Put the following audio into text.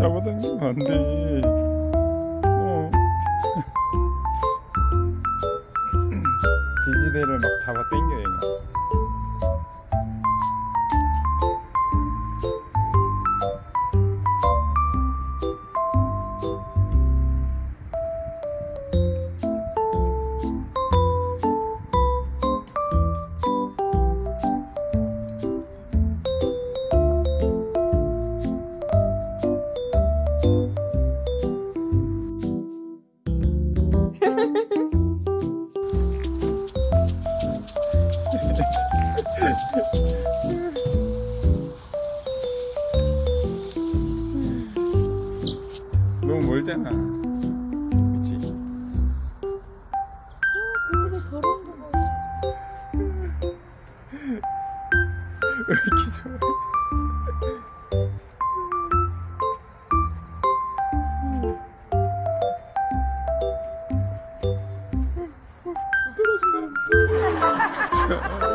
잡아당기면 안 돼. 지지대를 막 잡아당겨요. 너무 멀잖아. 그치? 왜 이렇게 좋아해? 떨어진다.